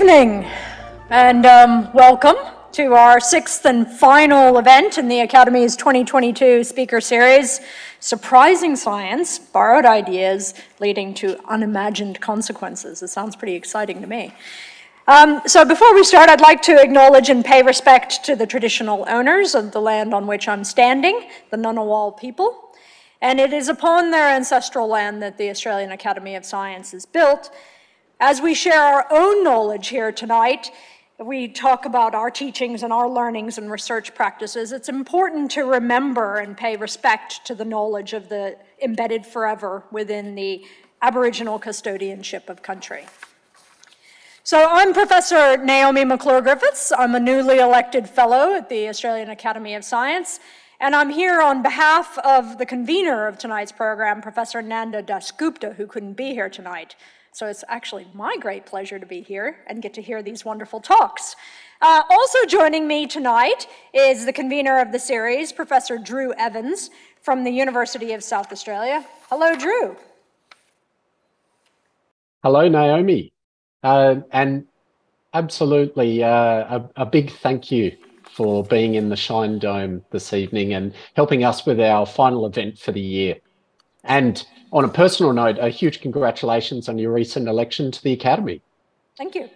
evening and welcome to our sixth and final event in the Academy's 2022 speaker series, Surprising Science, Borrowed Ideas Leading to Unimagined Consequences. It sounds pretty exciting to me. So before we start, I'd like to acknowledge and pay respect to the traditional owners of the land on which I'm standing, the Ngunnawal people. And it is upon their ancestral land that the Australian Academy of Science is built. As we share our own knowledge here tonight, we talk about our teachings and our learnings and research practices, it's important to remember and pay respect to the knowledge of the embedded forever within the Aboriginal custodianship of country. So I'm Professor Naomi McClure-Griffiths. I'm a newly elected fellow at the Australian Academy of Science. And I'm here on behalf of the convener of tonight's program, Professor Nanda Dasgupta, who couldn't be here tonight. So it's actually my great pleasure to be here and get to hear these wonderful talks. Also joining me tonight is the convener of the series, Professor Drew Evans from the University of South Australia. Hello, Drew. Hello, Naomi. And absolutely a big thank you for being in the Shine Dome this evening and helping us with our final event for the year. And on a personal note, a huge congratulations on your recent election to the Academy. Thank you.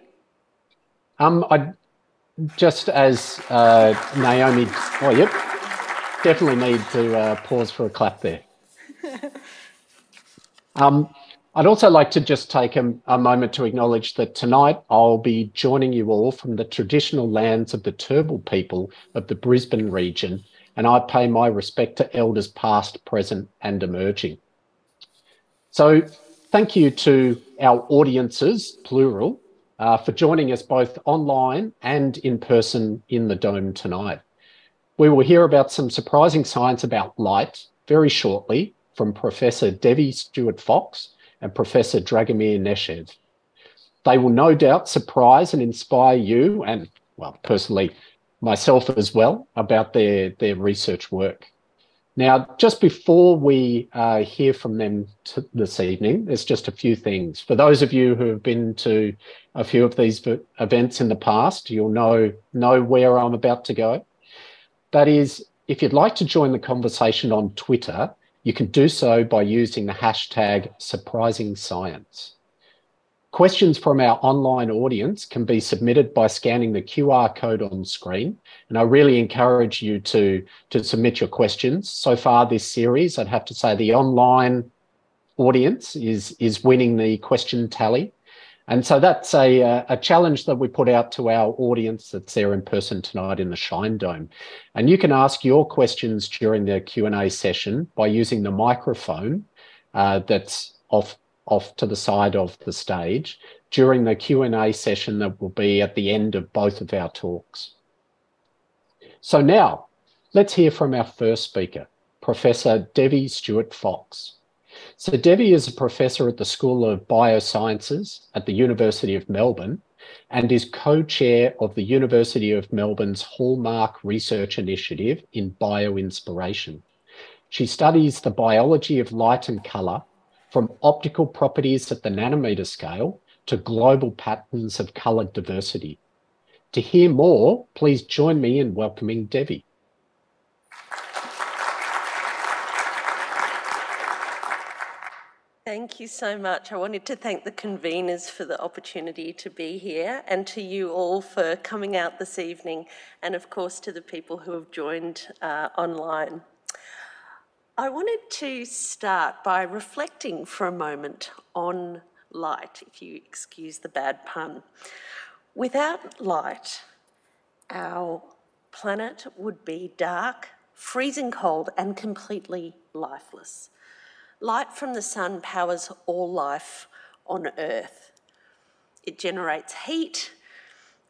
Just as Naomi, oh yep, definitely need to pause for a clap there. I'd also like to just take a moment to acknowledge that tonight I'll be joining you all from the traditional lands of the Turbul people of the Brisbane region, and I pay my respect to elders past, present and emerging. So thank you to our audiences, plural, for joining us both online and in person in the Dome tonight. We will hear about some surprising science about light very shortly from Professor Devi Stuart-Fox and Professor Dragomir Neshev. They will no doubt surprise and inspire you and, well, personally, myself as well, about their research work. Now, just before we hear from them this evening, there's just a few things. For those of you who have been to a few of these events in the past, you'll know where I'm about to go. That is, if you'd like to join the conversation on Twitter, you can do so by using the hashtag Surprising Science. Questions from our online audience can be submitted by scanning the QR code on screen. And I really encourage you to submit your questions. So far this series, I'd have to say the online audience is winning the question tally. And so that's a challenge that we put out to our audience that's there in person tonight in the Shine Dome. And you can ask your questions during the Q&A session by using the microphone that's off to the side of the stage during the Q&A session that will be at the end of both of our talks. So now, let's hear from our first speaker, Professor Devi Stuart-Fox. So Devi is a professor at the School of Biosciences at the University of Melbourne and is co-chair of the University of Melbourne's Hallmark Research Initiative in Bioinspiration. She studies the biology of light and colour from optical properties at the nanometer scale to global patterns of colour diversity. To hear more, please join me in welcoming Devi. Thank you so much. I wanted to thank the conveners for the opportunity to be here and to you all for coming out this evening and of course to the people who have joined online. I wanted to start by reflecting for a moment on light, if you excuse the bad pun. Without light, our planet would be dark, freezing cold and completely lifeless. Light from the sun powers all life on Earth. It generates heat,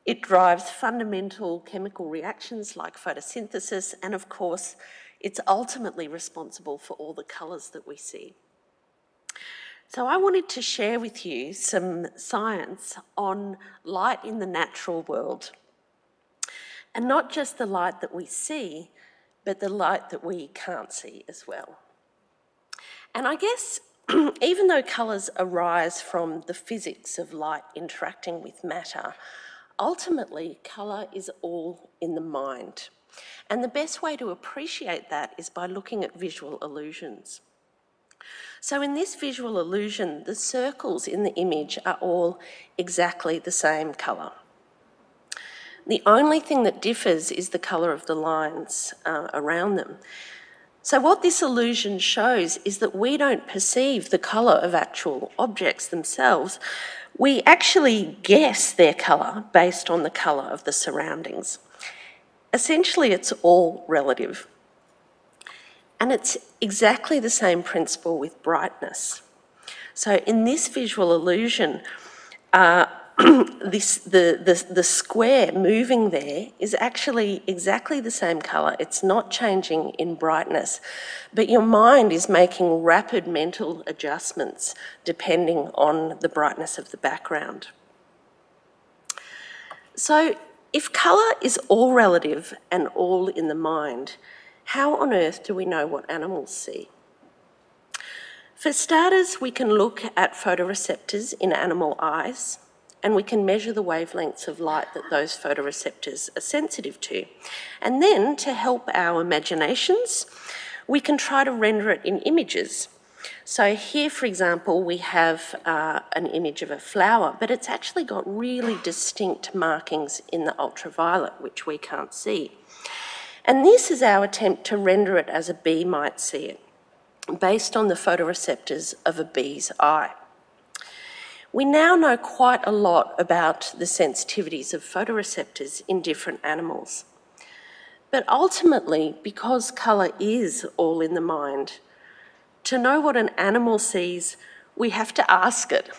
it drives fundamental chemical reactions like photosynthesis, and of course, it's ultimately responsible for all the colours that we see. So I wanted to share with you some science on light in the natural world. And not just the light that we see, but the light that we can't see as well. And I guess even though colours arise from the physics of light interacting with matter, ultimately colour is all in the mind. And the best way to appreciate that is by looking at visual illusions. So in this visual illusion, the circles in the image are all exactly the same colour. The only thing that differs is the colour of the lines around them. So what this illusion shows is that we don't perceive the colour of actual objects themselves. We actually guess their colour based on the colour of the surroundings. Essentially, it's all relative. And it's exactly the same principle with brightness. So in this visual illusion, the square moving there is actually exactly the same colour. It's not changing in brightness, but your mind is making rapid mental adjustments depending on the brightness of the background. So if colour is all relative and all in the mind, how on earth do we know what animals see? For starters, we can look at photoreceptors in animal eyes, and we can measure the wavelengths of light that those photoreceptors are sensitive to. And then, to help our imaginations, we can try to render it in images. So here, for example, we have an image of a flower, but it's actually got really distinct markings in the ultraviolet, which we can't see. And this is our attempt to render it as a bee might see it, based on the photoreceptors of a bee's eye. We now know quite a lot about the sensitivities of photoreceptors in different animals. But ultimately, because colour is all in the mind, to know what an animal sees, we have to ask it.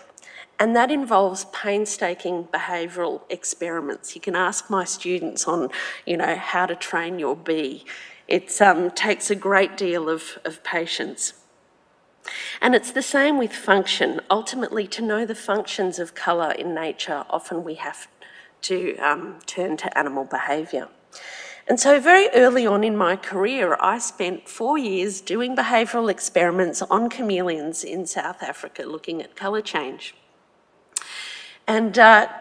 And that involves painstaking behavioural experiments. You can ask my students on, you know, how to train your bee. It takes a great deal of patience. And it's the same with function. Ultimately, to know the functions of colour in nature, often we have to turn to animal behaviour. And so very early on in my career, I spent 4 years doing behavioural experiments on chameleons in South Africa looking at colour change. And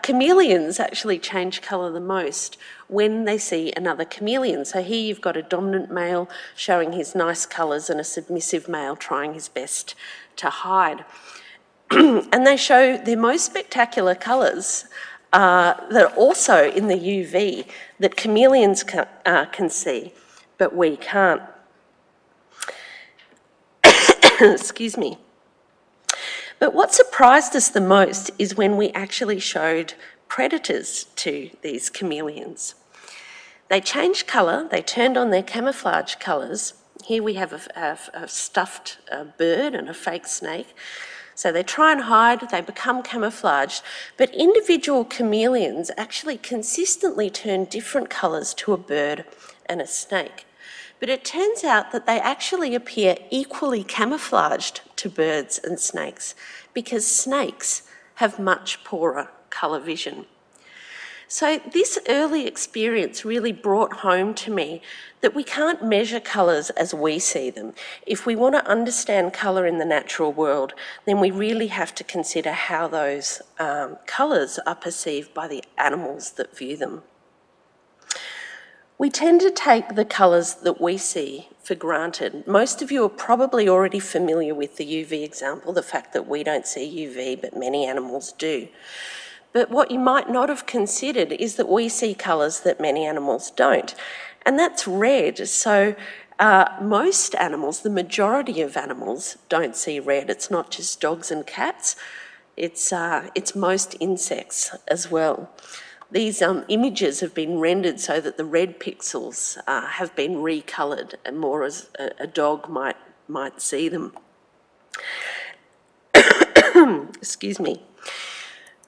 chameleons actually change colour the most when they see another chameleon. So here you've got a dominant male showing his nice colours and a submissive male trying his best to hide. And they show their most spectacular colours that are also in the UV that chameleons can see, but we can't. Excuse me. But what surprised us the most is when we actually showed predators to these chameleons. They changed colour, they turned on their camouflage colours. Here we have a stuffed bird and a fake snake. So they try and hide, they become camouflaged, but individual chameleons actually consistently turn different colours to a bird and a snake. But it turns out that they actually appear equally camouflaged to birds and snakes because snakes have much poorer colour vision. So this early experience really brought home to me that we can't measure colours as we see them. If we want to understand colour in the natural world, then we really have to consider how those colours are perceived by the animals that view them. We tend to take the colours that we see for granted. Most of you are probably already familiar with the UV example, the fact that we don't see UV, but many animals do. But what you might not have considered is that we see colours that many animals don't. And that's red. So most animals, the majority of animals, don't see red. It's not just dogs and cats. It's most insects as well. These images have been rendered so that the red pixels have been recoloured and more as a dog might see them. Excuse me.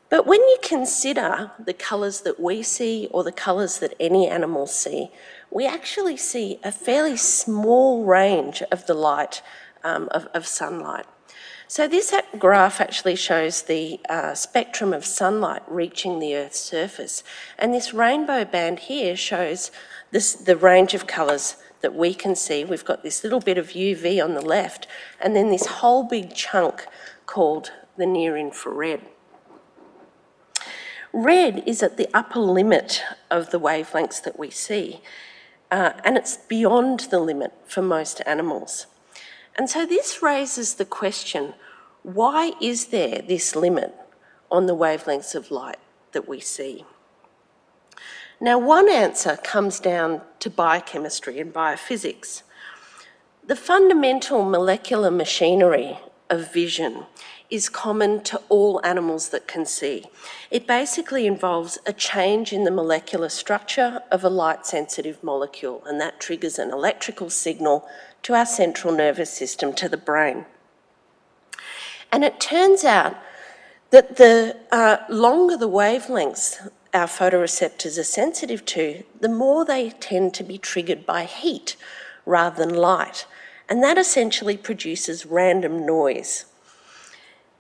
But when you consider the colours that we see or the colours that any animal see, we actually see a fairly small range of the light of sunlight. So this graph actually shows the spectrum of sunlight reaching the Earth's surface. And this rainbow band here shows the range of colours that we can see. We've got this little bit of UV on the left and then this whole big chunk called the near-infrared. Red is at the upper limit of the wavelengths that we see, and it's beyond the limit for most animals. And so this raises the question, why is there this limit on the wavelengths of light that we see? Now, one answer comes down to biochemistry and biophysics. The fundamental molecular machinery of vision is common to all animals that can see. It basically involves a change in the molecular structure of a light-sensitive molecule, and that triggers an electrical signal to our central nervous system, to the brain. And it turns out that the longer the wavelengths our photoreceptors are sensitive to, the more they tend to be triggered by heat rather than light. And that essentially produces random noise.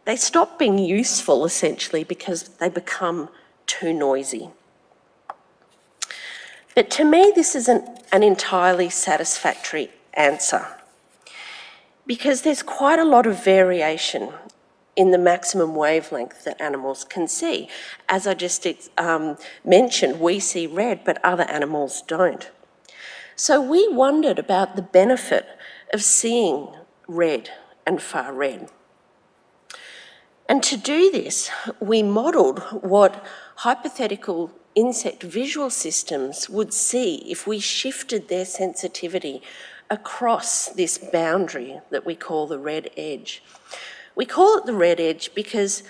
They stop being useful, essentially, because they become too noisy. But to me, this isn't an entirely satisfactory answer, because there's quite a lot of variation in the maximum wavelength that animals can see. As I just mentioned, we see red, but other animals don't. So we wondered about the benefit of seeing red and far red. And to do this, we modelled what hypothetical insect visual systems would see if we shifted their sensitivity across this boundary that we call the red edge. We call it the red edge because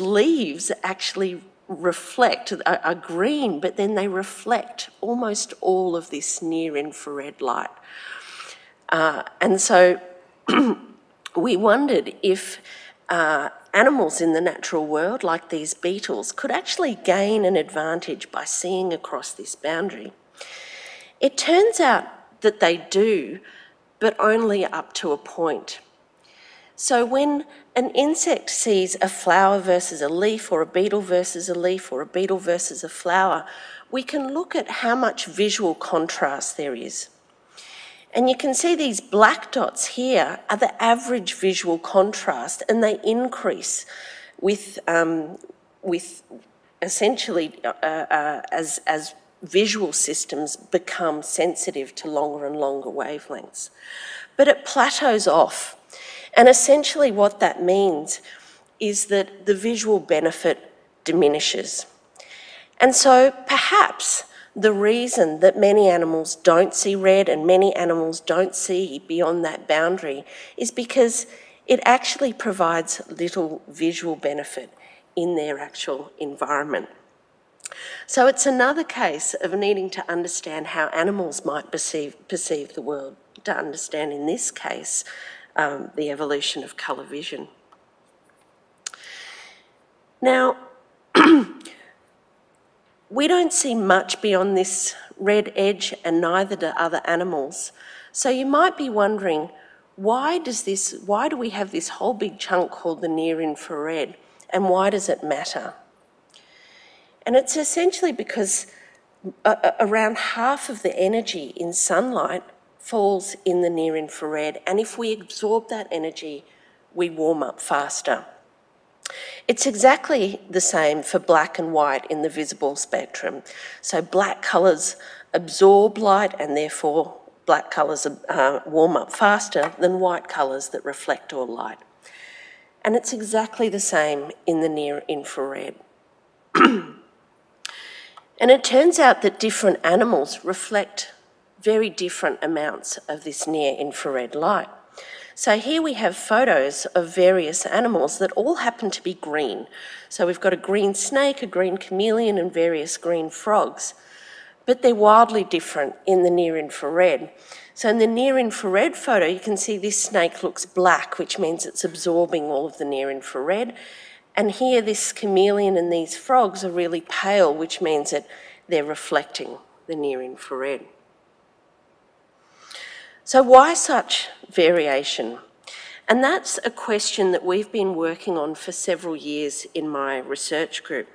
leaves actually reflect, are green, but then they reflect almost all of this near-infrared light. And so we wondered if animals in the natural world, like these beetles, could actually gain an advantage by seeing across this boundary. It turns out that they do, but only up to a point. So when an insect sees a flower versus a leaf, or a beetle versus a leaf, or a beetle versus a flower, we can look at how much visual contrast there is. And you can see these black dots here are the average visual contrast, and they increase with essentially as visual systems become sensitive to longer and longer wavelengths. But it plateaus off. And essentially what that means is that the visual benefit diminishes. And so perhaps the reason that many animals don't see red and many animals don't see beyond that boundary is because it actually provides little visual benefit in their actual environment. So it's another case of needing to understand how animals might perceive the world, to understand in this case the evolution of colour vision. Now, we don't see much beyond this red edge, and neither do other animals. So you might be wondering, why do we have this whole big chunk called the near-infrared, and why does it matter? And it's essentially because around half of the energy in sunlight falls in the near-infrared, and if we absorb that energy, we warm up faster. It's exactly the same for black and white in the visible spectrum. So black colours absorb light, and therefore black colours warm up faster than white colours that reflect all light. And it's exactly the same in the near-infrared. And it turns out that different animals reflect very different amounts of this near-infrared light. So here we have photos of various animals that all happen to be green. So we've got a green snake, a green chameleon, and various green frogs. But they're wildly different in the near-infrared. So in the near-infrared photo, you can see this snake looks black, which means it's absorbing all of the near-infrared. And here this chameleon and these frogs are really pale, which means that they're reflecting the near-infrared. So why such variation? And that's a question that we've been working on for several years in my research group.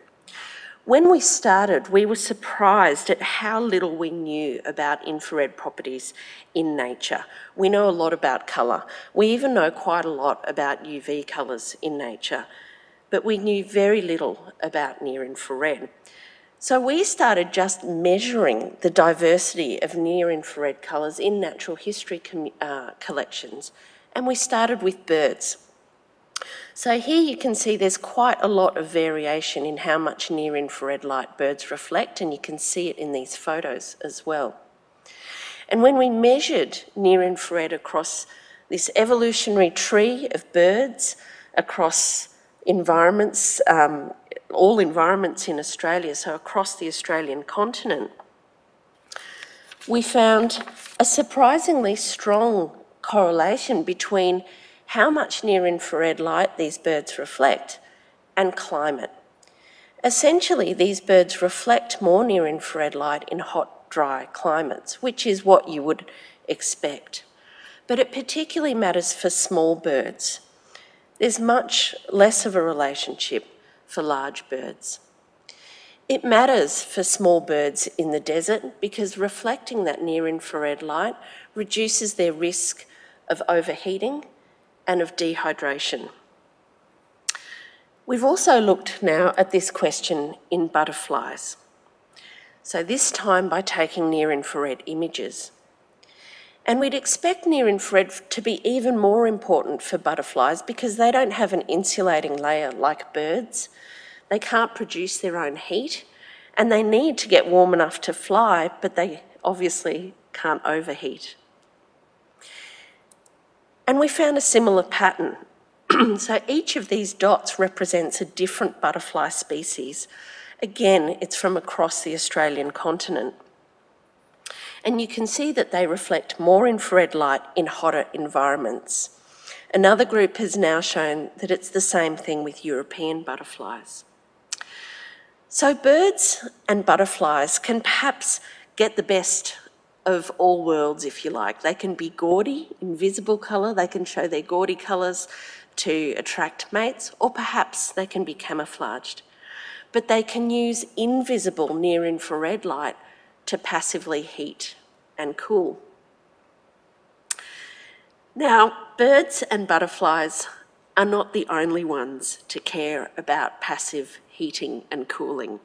When we started, we were surprised at how little we knew about infrared properties in nature. We know a lot about colour. We even know quite a lot about UV colours in nature, but we knew very little about near-infrared. So we started just measuring the diversity of near-infrared colours in natural history collections, and we started with birds. So here you can see there's quite a lot of variation in how much near-infrared light birds reflect, and you can see it in these photos as well. And when we measured near-infrared across this evolutionary tree of birds, across environments, all environments in Australia, so across the Australian continent, we found a surprisingly strong correlation between how much near-infrared light these birds reflect, and climate. Essentially, these birds reflect more near-infrared light in hot, dry climates, which is what you would expect. But it particularly matters for small birds. There's much less of a relationship for large birds. It matters for small birds in the desert because reflecting that near-infrared light reduces their risk of overheating and of dehydration. We've also looked now at this question in butterflies. So this time by taking near-infrared images. And we'd expect near-infrared to be even more important for butterflies because they don't have an insulating layer like birds. They can't produce their own heat, and they need to get warm enough to fly, but they obviously can't overheat. And we found a similar pattern. So each of these dots represents a different butterfly species. Again, it's from across the Australian continent. And you can see that they reflect more infrared light in hotter environments. Another group has now shown that it's the same thing with European butterflies. So birds and butterflies can perhaps get the best of all worlds, if you like. They can be gaudy, invisible colour, they can show their gaudy colours to attract mates, or perhaps they can be camouflaged. But they can use invisible near-infrared light to passively heat and cool. Now, birds and butterflies are not the only ones to care about passive heating and cooling.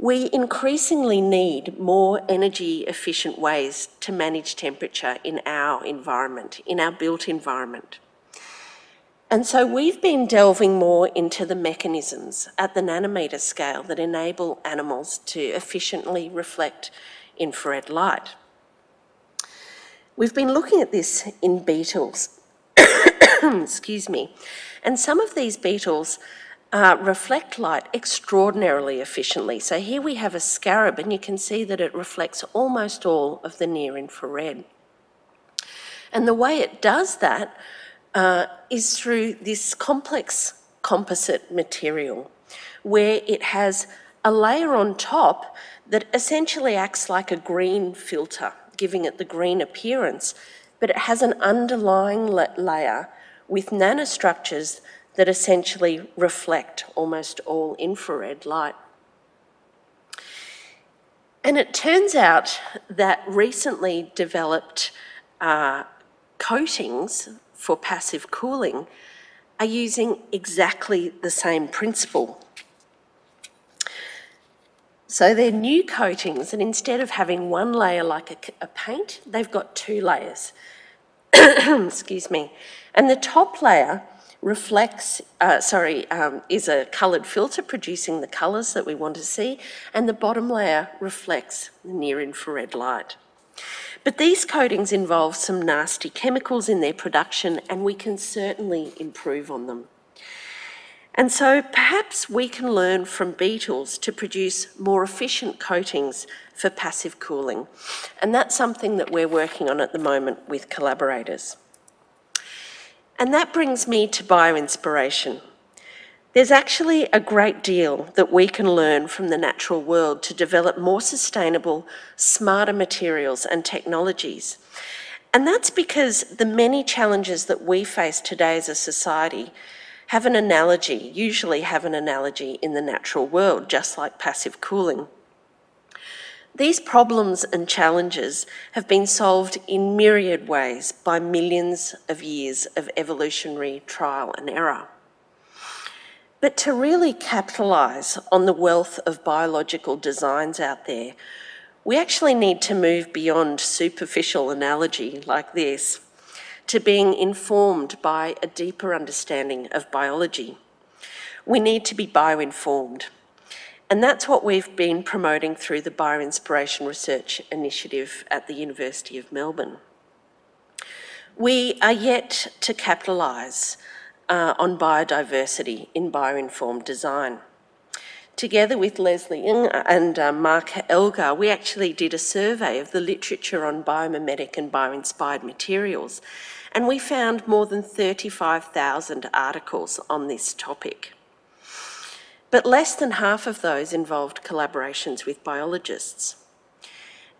We increasingly need more energy-efficient ways to manage temperature in our environment, in our built environment. And so we've been delving more into the mechanisms at the nanometer scale that enable animals to efficiently reflect infrared light. We've been looking at this in beetles, excuse me, and some of these beetles reflect light extraordinarily efficiently. So here we have a scarab, and you can see that it reflects almost all of the near-infrared. And the way it does that is through this complex composite material, where it has a layer on top that essentially acts like a green filter, giving it the green appearance, but it has an underlying layer with nanostructures that essentially reflect almost all infrared light. And it turns out that recently developed coatings for passive cooling are using exactly the same principle. So they're new coatings, and instead of having one layer like a paint, they've got two layers. Excuse me. And the top layer is a coloured filter producing the colours that we want to see, and the bottom layer reflects near-infrared light. But these coatings involve some nasty chemicals in their production, and we can certainly improve on them. And so perhaps we can learn from beetles to produce more efficient coatings for passive cooling, and that's something that we're working on at the moment with collaborators. And that brings me to bioinspiration. There's actually a great deal that we can learn from the natural world to develop more sustainable, smarter materials and technologies. And that's because the many challenges that we face today as a society Have an analogy, usually have an analogy in the natural world, just like passive cooling. These problems and challenges have been solved in myriad ways by millions of years of evolutionary trial and error. But to really capitalise on the wealth of biological designs out there, we actually need to move beyond superficial analogy like this to being informed by a deeper understanding of biology. We need to be bioinformed. And that's what we've been promoting through the Bioinspiration Research Initiative at the University of Melbourne. We are yet to capitalise on biodiversity in bioinformed design. Together with Leslie Ng and Mark Elgar, we actually did a survey of the literature on biomimetic and bioinspired materials, and we found more than 35,000 articles on this topic. But less than half of those involved collaborations with biologists.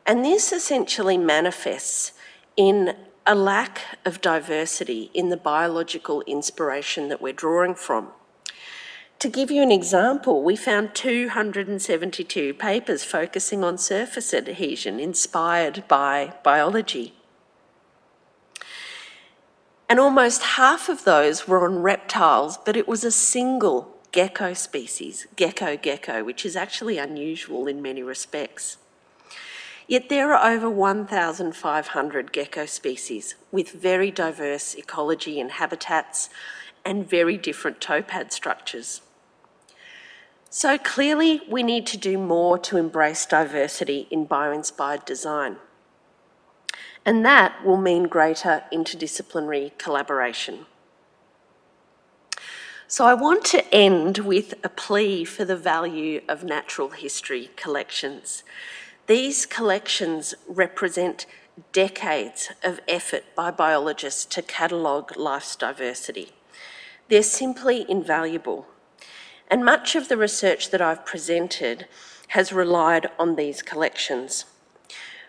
And this essentially manifests in a lack of diversity in the biological inspiration that we're drawing from. To give you an example, we found 272 papers focusing on surface adhesion inspired by biology. And almost half of those were on reptiles, but it was a single gecko species, gecko, which is actually unusual in many respects. Yet there are over 1,500 gecko species with very diverse ecology and habitats and very different topad structures. So clearly we need to do more to embrace diversity in bio-inspired design. And that will mean greater interdisciplinary collaboration. So I want to end with a plea for the value of natural history collections. These collections represent decades of effort by biologists to catalogue life's diversity. They're simply invaluable. And much of the research that I've presented has relied on these collections.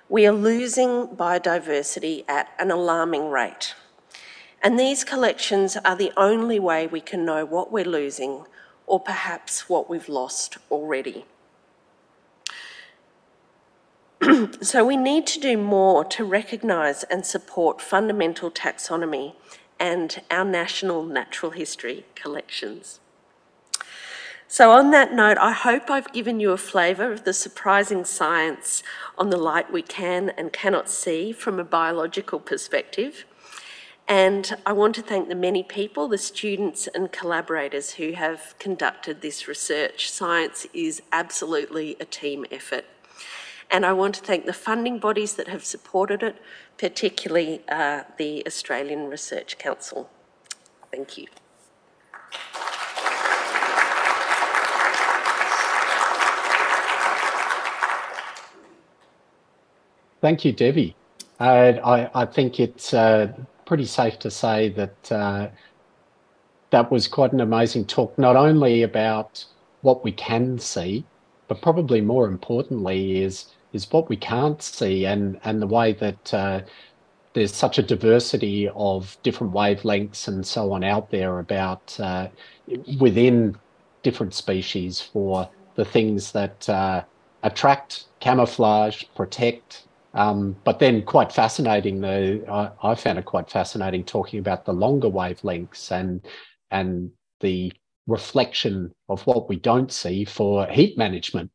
We are losing biodiversity at an alarming rate. And these collections are the only way we can know what we're losing, or perhaps what we've lost already. So we need to do more to recognise and support fundamental taxonomy and our national natural history collections. So on that note, I hope I've given you a flavour of the surprising science on the light we can and cannot see from a biological perspective. And I want to thank the many people, the students and collaborators who have conducted this research. Science is absolutely a team effort. And I want to thank the funding bodies that have supported it, particularly the Australian Research Council. Thank you. Thank you, Devi. I think it's pretty safe to say that that was quite an amazing talk, not only about what we can see, but probably more importantly is what we can't see, and the way that there's such a diversity of different wavelengths and so on out there about within different species for the things that attract, camouflage, protect. But then quite fascinating, I found it quite fascinating talking about the longer wavelengths and the reflection of what we don't see for heat management.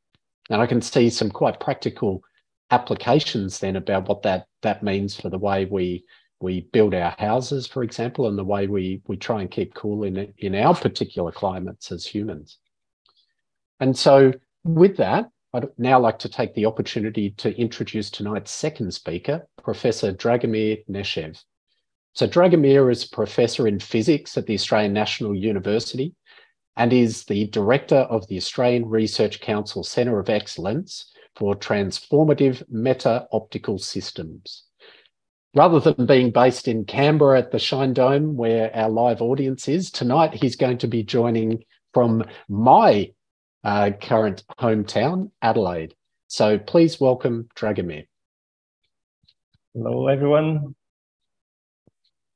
And I can see some quite practical applications then about what that means for the way we build our houses, for example, and the way we try and keep cool in our particular climates as humans. And so with that, I'd now like to take the opportunity to introduce tonight's second speaker, Professor Dragomir Neshev. So Dragomir is a professor in physics at the Australian National University and is the director of the Australian Research Council Centre of Excellence for Transformative Meta-Optical Systems. Rather than being based in Canberra at the Shine Dome, where our live audience is, tonight he's going to be joining from my current hometown, Adelaide. So please welcome Dragomir. Hello, everyone.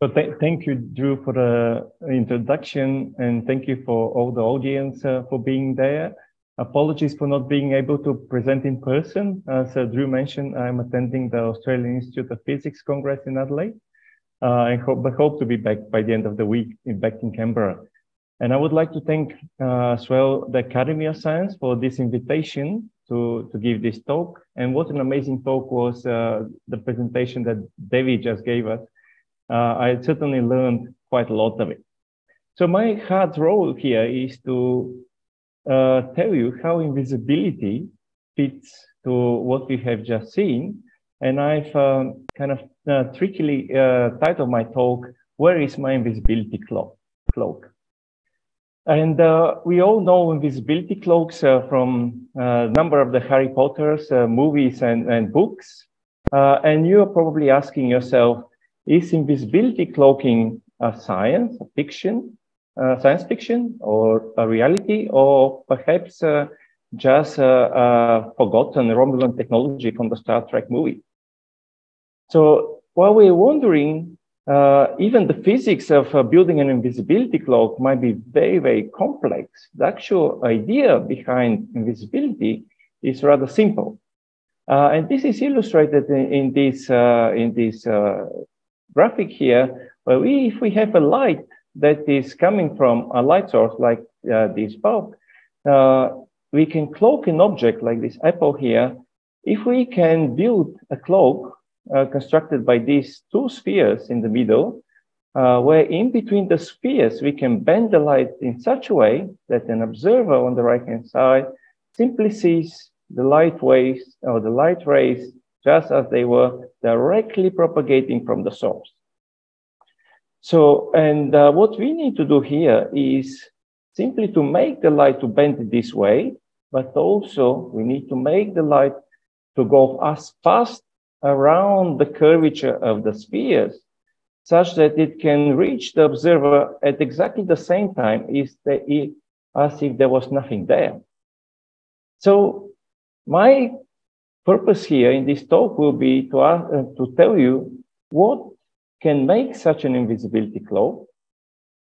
So thank you, Drew, for the introduction, and thank you for all the audience for being there. Apologies for not being able to present in person. As Drew mentioned, I'm attending the Australian Institute of Physics Congress in Adelaide. I hope to be back by the end of the week, back in Canberra. And I would like to thank as well the Academy of Science for this invitation to give this talk. And what an amazing talk was the presentation that Devi just gave us. I certainly learned quite a lot of it. So my hard role here is to tell you how invisibility fits to what we have just seen. And I've kind of trickily titled my talk, "Where is my invisibility cloak? And we all know invisibility cloaks from a number of the Harry Potter's movies and books. And you're probably asking yourself, is invisibility cloaking a science, science fiction, or a reality, or perhaps just a forgotten Romulan technology from the Star Trek movie? So while we're wondering, even the physics of building an invisibility cloak might be very, very complex, the actual idea behind invisibility is rather simple. And this is illustrated in this graphic here, where if we have a light that is coming from a light source like this bulb, we can cloak an object like this apple here. If we can build a cloak constructed by these two spheres in the middle, where in between the spheres, we can bend the light in such a way that an observer on the right-hand side simply sees the light waves or the light rays just as they were directly propagating from the source. So, and what we need to do here is simply to make the light to bend it this way, but also we need to make the light to go as fast around the curvature of the spheres such that it can reach the observer at exactly the same time as if there was nothing there. So my purpose here in this talk will be to tell you what can make such an invisibility cloak.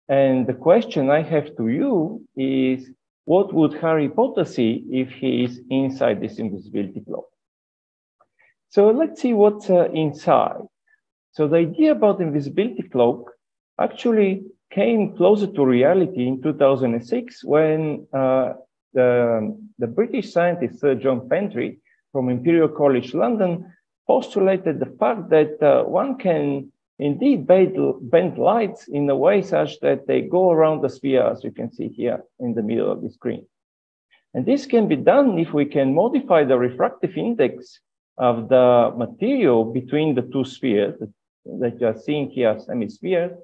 And the question I have to you is, what would Harry Potter see if he is inside this invisibility cloak? So let's see what's inside. So the idea about invisibility cloak actually came closer to reality in 2006 when the British scientist Sir John Pendry from Imperial College London postulated the fact that one can indeed bend lights in a way such that they go around the sphere, as you can see here in the middle of the screen. And this can be done if we can modify the refractive index of the material between the two spheres that you are seeing here as hemispheres,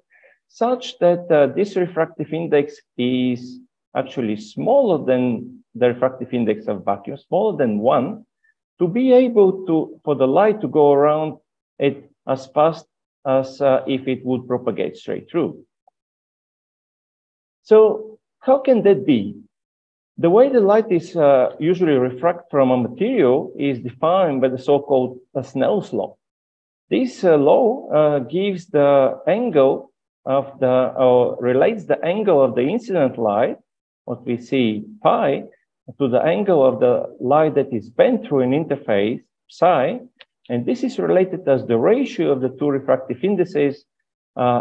such that this refractive index is actually smaller than the refractive index of vacuum, smaller than 1, to be able for the light to go around it as fast as if it would propagate straight through. So how can that be? The way the light is usually refracted from a material is defined by the so-called Snell's law. This law gives the angle of the, or relates the angle of the incident light, what we see pi, to the angle of the light that is bent through an interface psi, and this is related as the ratio of the two refractive indices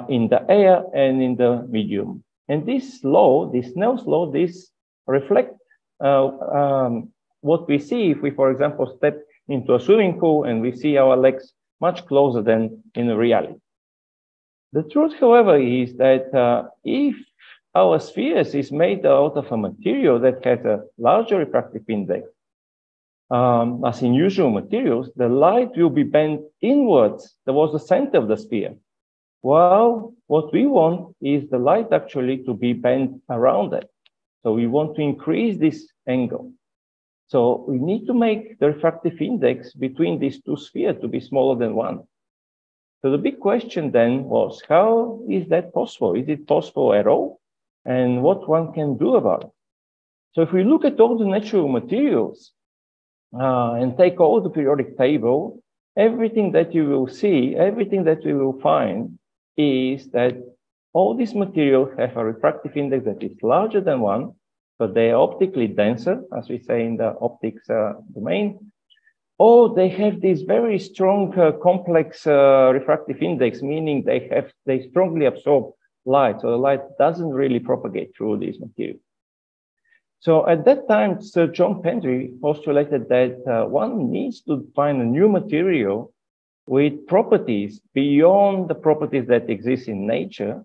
in the air and in the medium. And this law, this Snell's law, this reflect what we see if we, for example, step into a swimming pool and we see our legs much closer than in reality. The truth, however, is that if our spheres is made out of a material that has a larger refractive index, as in usual materials, the light will be bent inwards towards the center of the sphere. While what we want is the light actually to be bent around it. So we want to increase this angle. So we need to make the refractive index between these two spheres to be smaller than 1. So the big question then was, how is that possible? Is it possible at all? And what one can do about it? So if we look at all the natural materials and take all the periodic table, everything that you will see, everything that we will find is that all these materials have a refractive index that is larger than one, but they are optically denser, as we say in the optics domain, or they have this very strong complex refractive index, meaning they strongly absorb light, so the light doesn't really propagate through these materials. So at that time, Sir John Pendry postulated that one needs to find a new material with properties beyond the properties that exist in nature.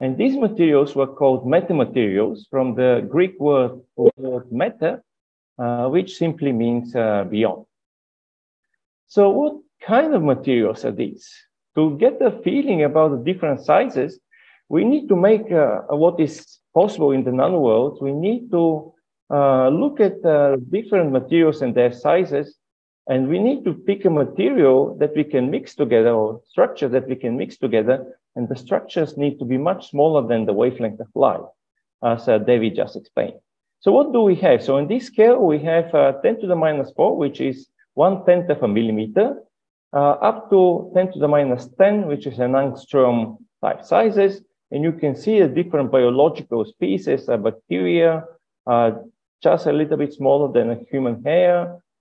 And these materials were called metamaterials from the Greek word meta, which simply means beyond. So what kind of materials are these? To get a feeling about the different sizes, we need to make what is possible in the nano world. We need to look at different materials and their sizes, and we need to pick a material that we can mix together, or structure that we can mix together, and the structures need to be much smaller than the wavelength of light, as Devi just explained. So what do we have? So in this scale, we have 10 to the minus 4, which is 1/10 of a millimeter, up to 10 to the minus 10, which is an angstrom type sizes. And you can see the different biological species, bacteria, just a little bit smaller than a human hair.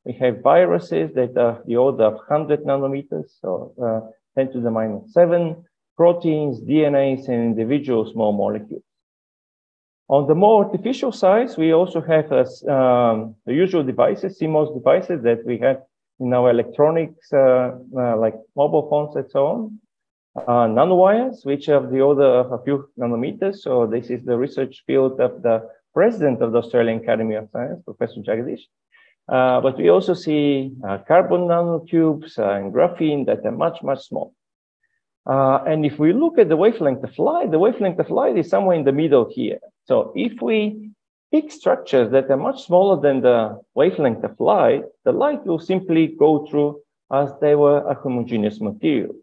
We have viruses that are the order of 100 nanometers, so 10 to the minus 7, proteins, DNAs, and individual small molecules. On the more artificial side, we also have the usual devices, CMOS devices that we have in our electronics, like mobile phones and so on. Nanowires, which are the order of a few nanometers. So this is the research field of the president of the Australian Academy of Science, Professor Jagadish. But we also see carbon nanotubes and graphene that are much, much smaller. And if we look at the wavelength of light, the wavelength of light is somewhere in the middle here. So if we pick structures that are much smaller than the wavelength of light, the light will simply go through as they were a homogeneous material.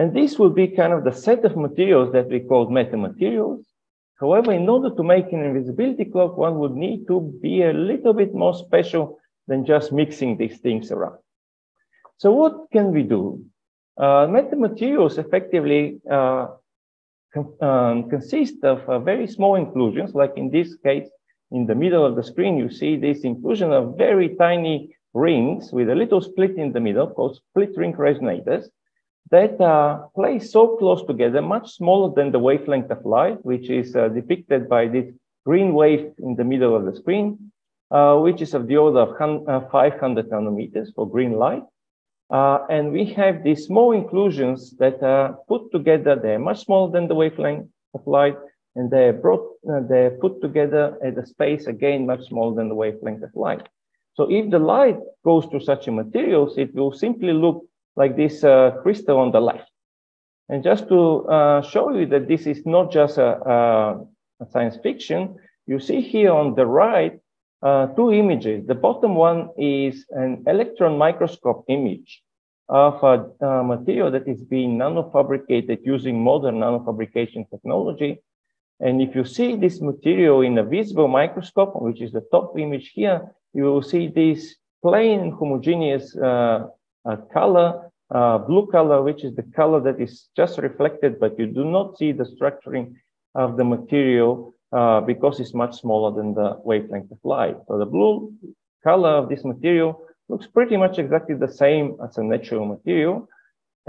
And this will be kind of the set of materials that we call metamaterials. However, in order to make an invisibility cloak, one would need to be a little bit more special than just mixing these things around. So what can we do? Metamaterials effectively consist of very small inclusions, like in this case, in the middle of the screen, you see this inclusion of very tiny rings with a little split in the middle called split ring resonators that are placed so close together, much smaller than the wavelength of light, which is depicted by this green wave in the middle of the screen, which is of the order of 500 nanometers for green light. And we have these small inclusions that are put together. They're much smaller than the wavelength of light, and they're put together at a space, again, much smaller than the wavelength of light. So if the light goes to such a materials, it will simply look like this crystal on the left. And just to show you that this is not just a science fiction, you see here on the right, two images. The bottom one is an electron microscope image of a material that is being nanofabricated using modern nanofabrication technology. And if you see this material in a visible microscope, which is the top image here, you will see this plain homogeneous color, blue color, which is the color that is just reflected, but you do not see the structuring of the material because it's much smaller than the wavelength of light. So the blue color of this material looks pretty much exactly the same as a natural material,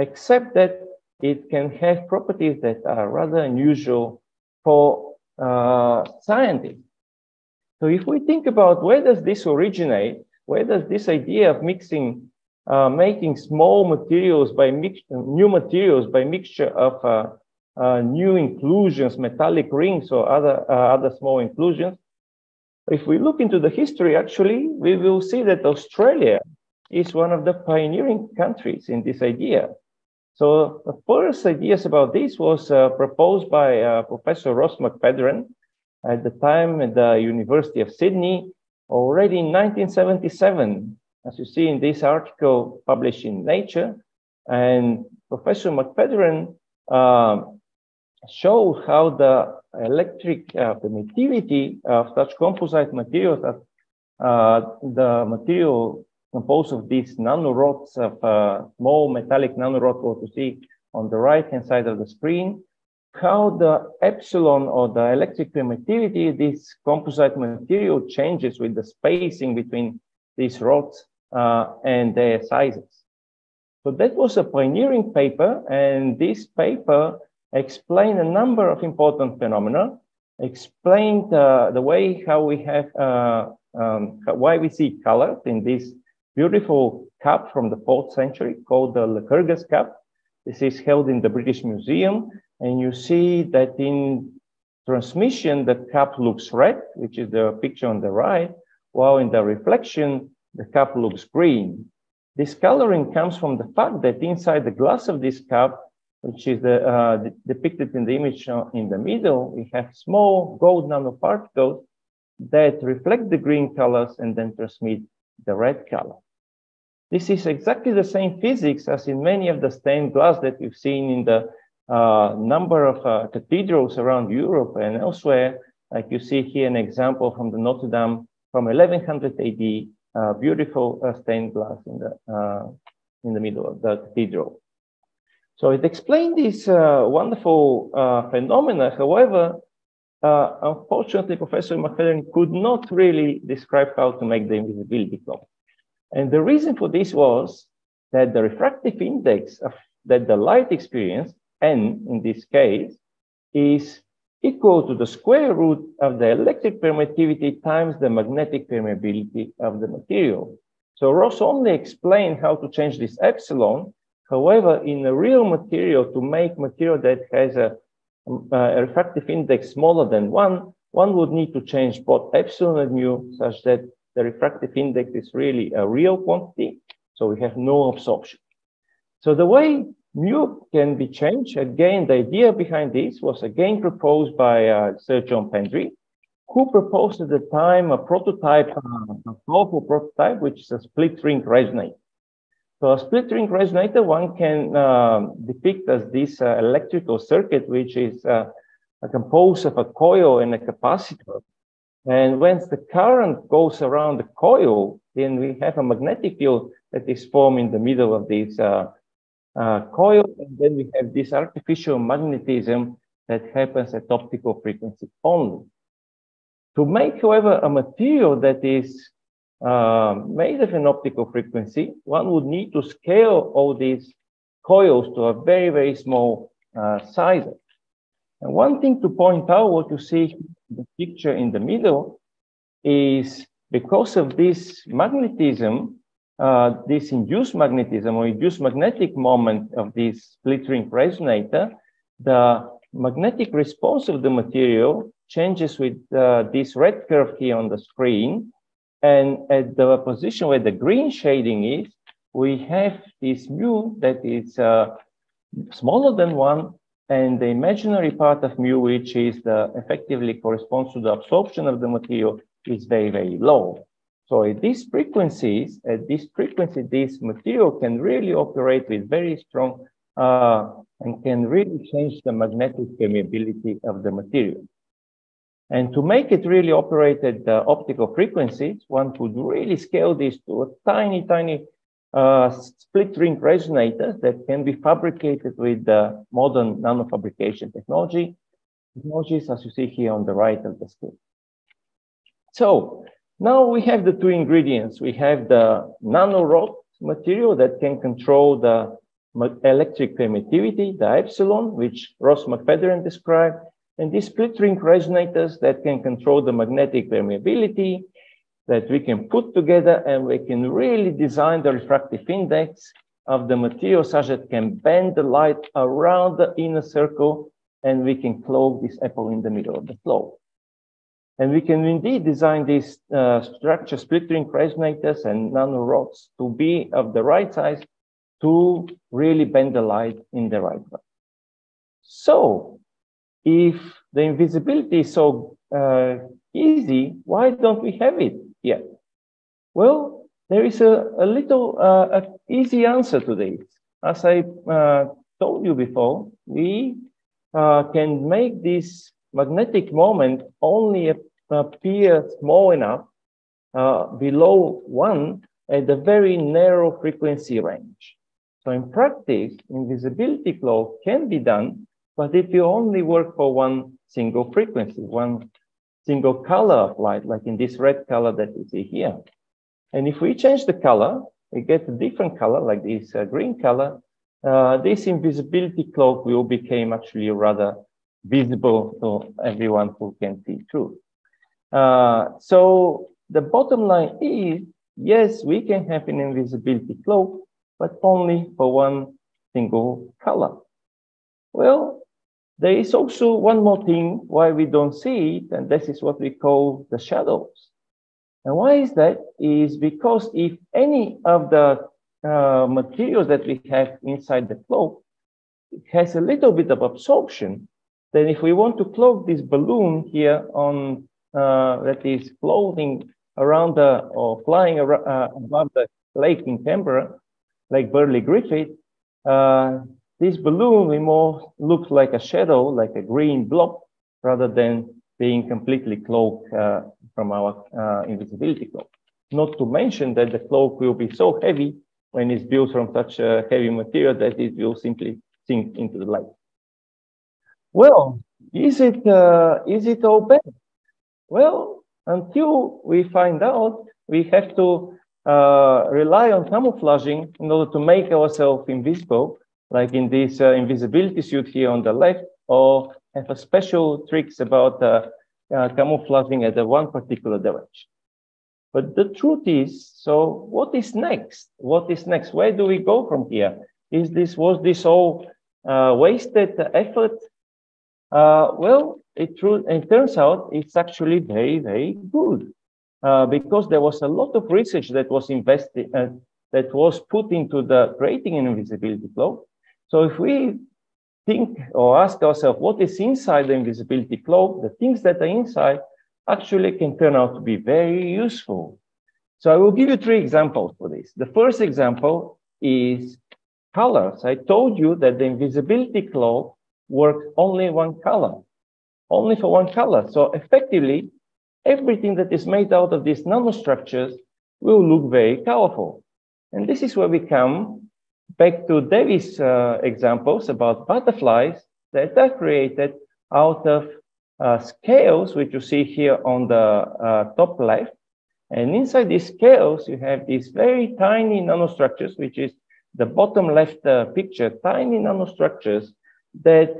except that it can have properties that are rather unusual for scientists. So if we think about where does this originate, where does this idea of mixing, making small materials by new materials by mixture of new inclusions, metallic rings or other small inclusions. If we look into the history, actually, we will see that Australia is one of the pioneering countries in this idea. So the first ideas about this was proposed by Professor Ross McPhedran at the time at the University of Sydney already in 1977, as you see in this article published in Nature. And Professor McPhedran show how the electric permittivity of such composite materials, the material composed of these nanorods of small metallic nanorods, what you see on the right-hand side of the screen, how the epsilon or the electric permittivity, this composite material changes with the spacing between these rods and their sizes. So that was a pioneering paper, and this paper explained a number of important phenomena, explained the way how we have, why we see color in this beautiful cup from the 4th century called the Lycurgus Cup. This is held in the British Museum, and you see that in transmission, the cup looks red, which is the picture on the right, while in the reflection, the cup looks green. This coloring comes from the fact that inside the glass of this cup, which is the, depicted in the image in the middle, we have small gold nanoparticles that reflect the green colors and then transmit the red color. This is exactly the same physics as in many of the stained glass that we've seen in the number of cathedrals around Europe and elsewhere. Like you see here an example from the Notre Dame from 1100 AD, beautiful stained glass in the middle of the cathedral. So it explained this wonderful phenomena. However, unfortunately, Professor McPhedran could not really describe how to make the invisibility cloak. And the reason for this was that the refractive index of, that the light experienced, n in this case, is equal to the square root of the electric permittivity times the magnetic permeability of the material. So Ross only explained how to change this epsilon. However, in a real material, to make material that has a refractive index smaller than 1 would need to change both epsilon and mu such that the refractive index is really a real quantity, so we have no absorption. So the way mu can be changed, again, the idea behind this was again proposed by Sir John Pendry, who proposed at the time a prototype, a powerful prototype, which is a split ring resonator. So a split ring resonator one can depict as this electrical circuit, which is composed of a coil and a capacitor. And once the current goes around the coil, then we have a magnetic field that is formed in the middle of this coil. And then we have this artificial magnetism that happens at optical frequency only. To make, however, a material that is made of an optical frequency, one would need to scale all these coils to a very, very small size. And one thing to point out, what you see the picture in the middle is because of this magnetism, this induced magnetism or induced magnetic moment of this split ring resonator, the magnetic response of the material changes with this red curve here on the screen. And at the position where the green shading is, we have this mu that is smaller than 1, and the imaginary part of mu, which is the effectively corresponds to the absorption of the material, is very, very low. So at this frequency, this material can really operate with very strong and can really change the magnetic permeability of the material. And to make it really operate at the optical frequencies, one could really scale this to a tiny, tiny split ring resonators that can be fabricated with modern nanofabrication technologies, as you see here on the right of the screen. So now we have the two ingredients. We have the nanorod material that can control the electric permittivity, the epsilon, which Ross McPhedran described, and these split ring resonators that can control the magnetic permeability, that we can put together, and we can really design the refractive index of the material such that it can bend the light around the inner circle, and we can cloak this apple in the middle of the flow. And we can indeed design these structure split ring resonators and nanorods to be of the right size to really bend the light in the right way. So if the invisibility is so easy, why don't we have it yet? Well, there is a little easy answer to this. As I told you before, we can make this magnetic moment only appear small enough below 1 at a very narrow frequency range. So in practice, invisibility cloak can be done, but if you only work for one single frequency, one single color of light, like in this red color that you see here. And if we change the color, we get a different color, like this green color, this invisibility cloak will become actually rather visible to everyone who can see through. So the bottom line is, yes, we can have an invisibility cloak, but only for one single color. Well, there is also one more thing why we don't see it, and this is what we call the shadows. And why is that? Is because if any of the materials that we have inside the cloak, it has a little bit of absorption, then if we want to cloak this balloon here on that is floating around the, or flying around, above the lake in Canberra, Lake Burley Griffith, this balloon we more looks like a shadow, like a green blob, rather than being completely cloaked from our invisibility cloak. Not to mention that the cloak will be so heavy when it's built from such a heavy material that it will simply sink into the light. Well, is it all bad? Well, until we find out, we have to rely on camouflaging in order to make ourselves invisible, like in this invisibility suit here on the left, or have a special tricks about camouflaging at one particular direction. But the truth is, so what is next? What is next? Where do we go from here? Was this all wasted effort? Well, it turns out it's actually very, very good. Because there was a lot of research that was invested, that was put into the creating an invisibility cloak. So if we think or ask ourselves what is inside the invisibility cloak, the things that are inside actually can turn out to be very useful. So I will give you three examples for this. The first example is colors. I told you that the invisibility cloak works only one color, only for one color. So effectively, everything that is made out of these nanostructures will look very colorful. And this is where we come back to Devi's examples about butterflies that are created out of scales, which you see here on the top left. And inside these scales, you have these very tiny nanostructures, which is the bottom left picture, tiny nanostructures that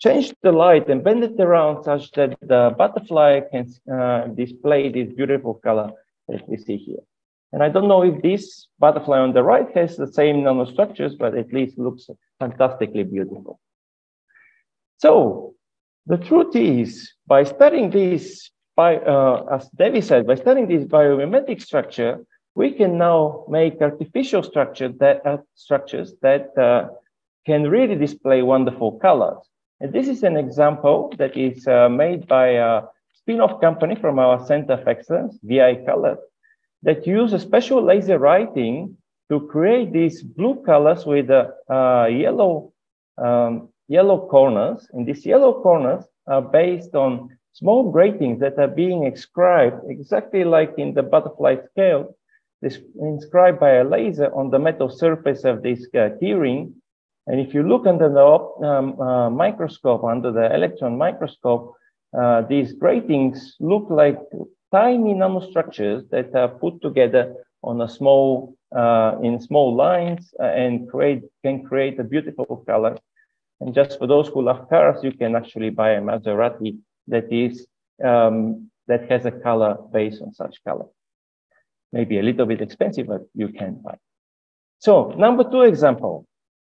change the light and bend it around such that the butterfly can display this beautiful color that we see here. And I don't know if this butterfly on the right has the same nanostructures, but at least looks fantastically beautiful. So the truth is, by studying this, as Devi said, by studying this biomimetic structure, we can now make artificial structure that, structures that can really display wonderful colors. And this is an example that is made by a spin-off company from our Center of Excellence, VI Colors, that use a special laser writing to create these blue colors with yellow corners. And these yellow corners are based on small gratings that are being inscribed, exactly like in the butterfly scale, this inscribed by a laser on the metal surface of this keyring. And if you look under the microscope, under the electron microscope, these gratings look like tiny nanostructures that are put together on a small, in small lines and can create a beautiful color. And just for those who love cars, you can actually buy a Maserati that is, that has a color based on such color. Maybe a little bit expensive, but you can buy. So number two example.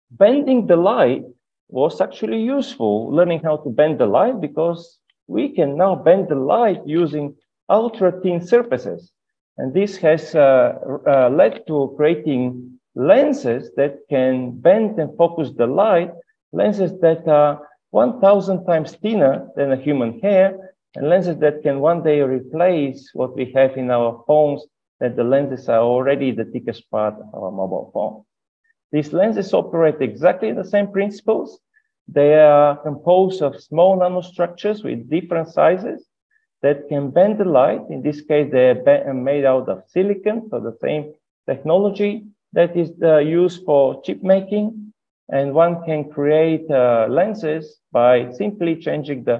Bending the light was actually useful, learning how to bend the light, because we can now bend the light using ultra-thin surfaces. And this has led to creating lenses that can bend and focus the light, lenses that are 1,000 times thinner than a human hair, and lenses that can one day replace what we have in our phones, that the lenses are already the thickest part of our mobile phone. These lenses operate exactly the same principles. They are composed of small nanostructures with different sizes that can bend the light. In this case, they are made out of silicon, so the same technology that is used for chip making, and one can create lenses by simply changing the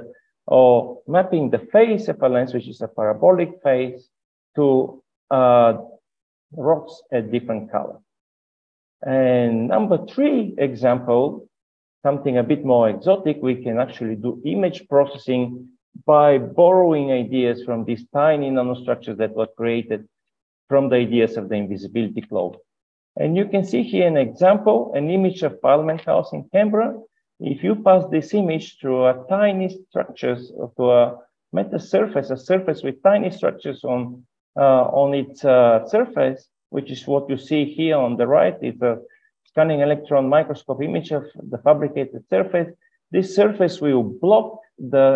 or mapping the face of a lens, which is a parabolic face, to rocks at different color. And number three example, something a bit more exotic, we can actually do image processing by borrowing ideas from these tiny nanostructures that were created from the ideas of the invisibility cloak. And you can see here an example, an image of Parliament House in Canberra. If you pass this image through a tiny structures to a meta surface, a surface with tiny structures on its surface, which is what you see here on the right, is a scanning electron microscope image of the fabricated surface. This surface will block the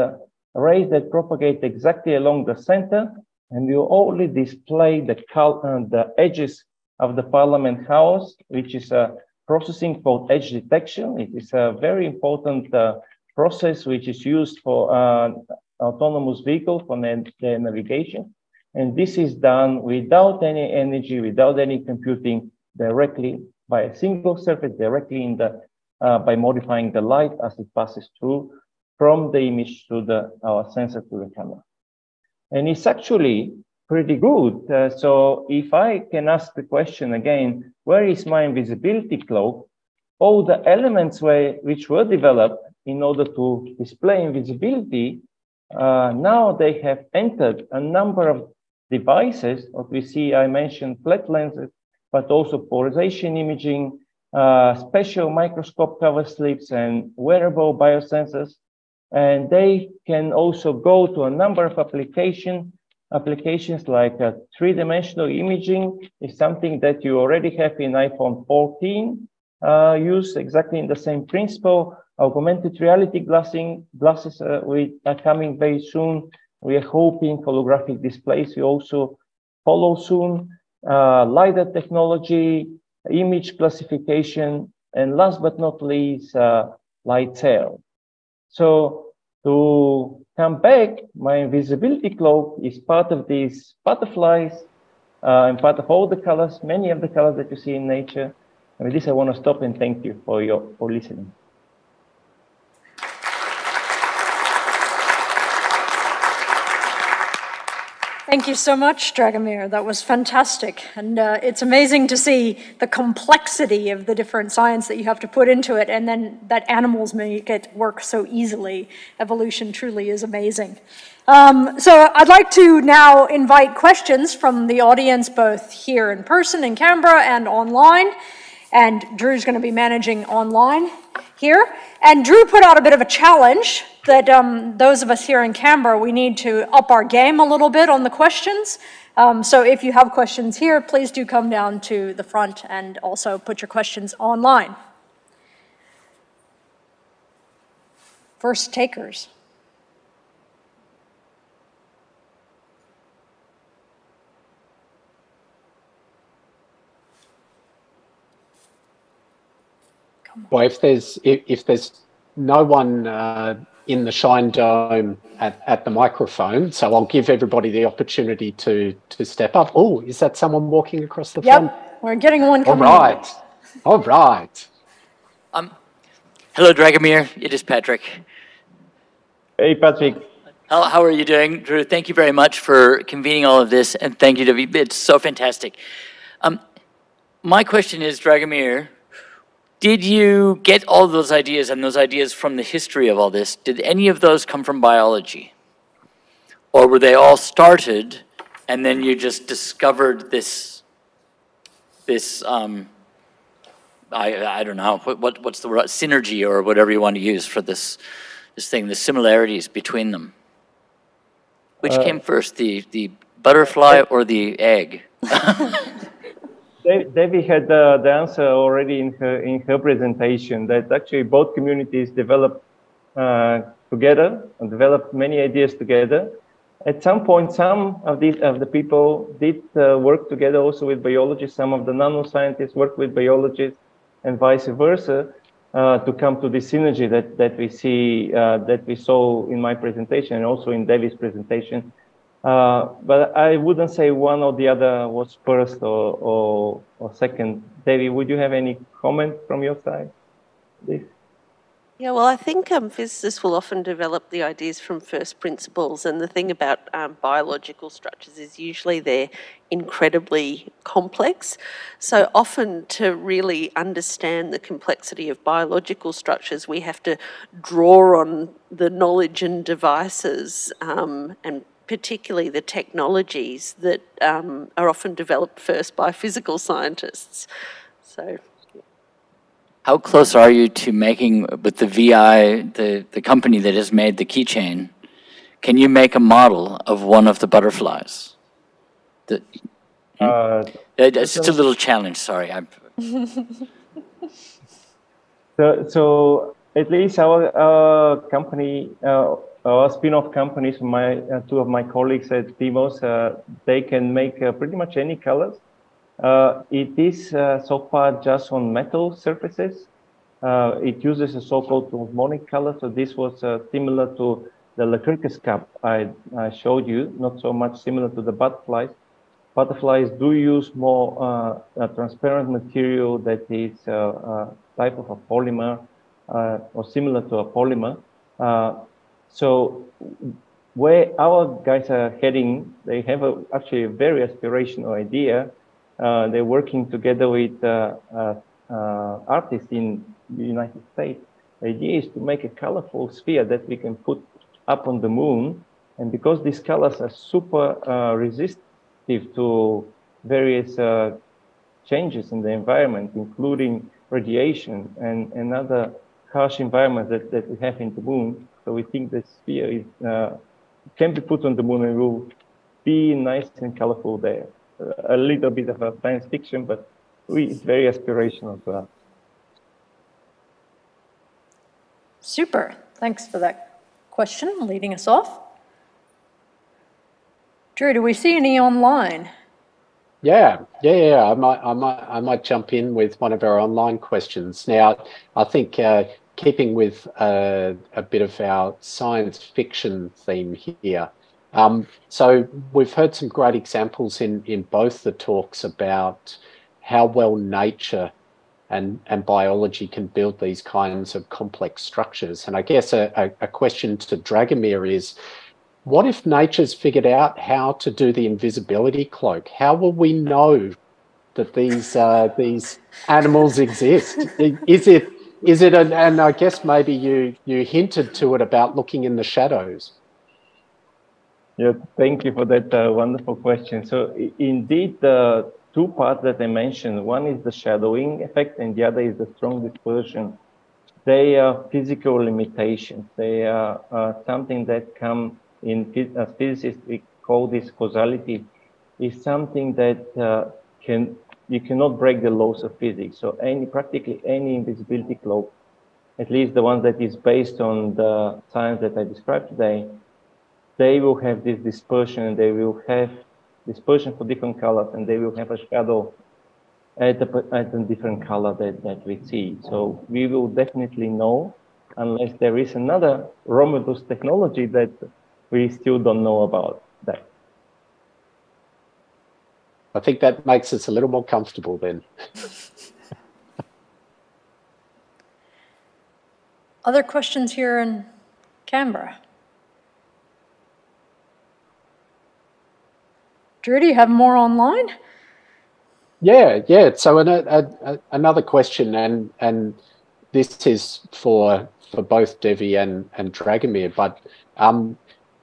rays that propagate exactly along the center, and will only display the edges of the Parliament House, which is a processing called edge detection. It is a very important process which is used for autonomous vehicle for their navigation. And this is done without any energy, without any computing, directly by a single surface, directly in the by modifying the light as it passes through from the image to the our sensor to the camera. And it's actually pretty good. So if I can ask the question again, where is my invisibility cloak? All the elements which were developed in order to display invisibility, now they have entered a number of devices. What we see, I mentioned flat lenses, but also polarization imaging, special microscope cover slips, and wearable biosensors. And they can also go to a number of applications like three-dimensional imaging is something that you already have in iPhone 14, used exactly in the same principle. Augmented reality glasses are coming very soon. We are hoping holographic displays will also follow soon. LiDAR technology, image classification, and last but not least, LightSail. So to come back, my invisibility cloak is part of these butterflies and part of all the colors, many of the colors that you see in nature. And with this, I want to stop and thank you for listening. Thank you so much, Dragomir. That was fantastic. And it's amazing to see the complexity of the different science that you have to put into it, and then that animals make it work so easily. Evolution truly is amazing. So I'd like to now invite questions from the audience, both here in person in Canberra and online. And Drew's going to be managing online here. And Drew put out a bit of a challenge that those of us here in Canberra, we need to up our game a little bit on the questions. So if you have questions here, please do come down to the front and also put your questions online. First takers. Well, if there's no one in the Shine Dome at the microphone, so I'll give everybody the opportunity to step up. Oh, is that someone walking across the front? Yep, we're getting one coming. All right, all right. Hello, Dragomir. It is Patrick. Hey, Patrick. How are you doing, Drew? Thank you very much for convening all of this, and thank you, Devi. It's so fantastic. My question is, Dragomir, did you get all those ideas and those ideas from the history of all this? Did any of those come from biology? Or were they all started and then you just discovered I don't know, what's the word, synergy or whatever you want to use for this thing, the similarities between them? Which came first, the butterfly or the egg? Devi had the answer already in her presentation, that actually both communities developed together and developed many ideas together. At some point, some of the people did work together also with biologists. Some of the nanoscientists worked with biologists, and vice versa, to come to this synergy that we saw in my presentation and also in Devi's presentation. But I wouldn't say one or the other was first or second. Devi, would you have any comment from your side, please? Yeah, well, I think physicists will often develop the ideas from first principles, and the thing about biological structures is usually they're incredibly complex. So often to really understand the complexity of biological structures, we have to draw on the knowledge and devices and particularly the technologies that are often developed first by physical scientists. So. How close are you to making, with the VI, the company that has made the keychain, can you make a model of one of the butterflies? It's just a little challenge, sorry. So at least our company, our spin-off companies, two of my colleagues at Demos, they can make pretty much any colors. It is so far just on metal surfaces. It uses a so-called osmotic color. So this was similar to the Lycurgus Cup I showed you, not so much similar to the butterflies. Butterflies do use more a transparent material that is a type of a polymer or similar to a polymer. So where our guys are heading, they have actually a very aspirational idea. They're working together with artists in the United States. The idea is to make a colorful sphere that we can put up on the moon. And because these colors are super resistive to various changes in the environment, including radiation and other harsh environments that we have in the moon, so we think the sphere is, can be put on the moon and will be nice and colorful there. A little bit of a science fiction, but it's very aspirational for us. Super. Thanks for that question, leading us off. Drew, do we see any online? Yeah. I might jump in with one of our online questions. Now, I think keeping with a bit of our science fiction theme here, so we've heard some great examples in both the talks about how well nature and biology can build these kinds of complex structures. And I guess a question to Dragomir is, what if nature's figured out how to do the invisibility cloak? How will we know that these animals exist? Is it and I guess maybe you hinted to it about looking in the shadows. Yeah, thank you for that wonderful question. So indeed, the two parts that I mentioned, one is the shadowing effect and the other is the strong dispersion. They are physical limitations. They are something that come in, as physicists, we call this causality, is something that you cannot break the laws of physics. So practically any invisibility cloak, at least the one that is based on the science that I described today, they will have this dispersion, and they will have dispersion for different colors, and they will have a shadow at a different color that we see. So we will definitely know, unless there is another Romulus technology that we still don't know about. That. I think that makes us a little more comfortable then. Other questions here in Canberra? Drew, do you have more online? Yeah. So another question, and this is for both Devi and Dragomir. But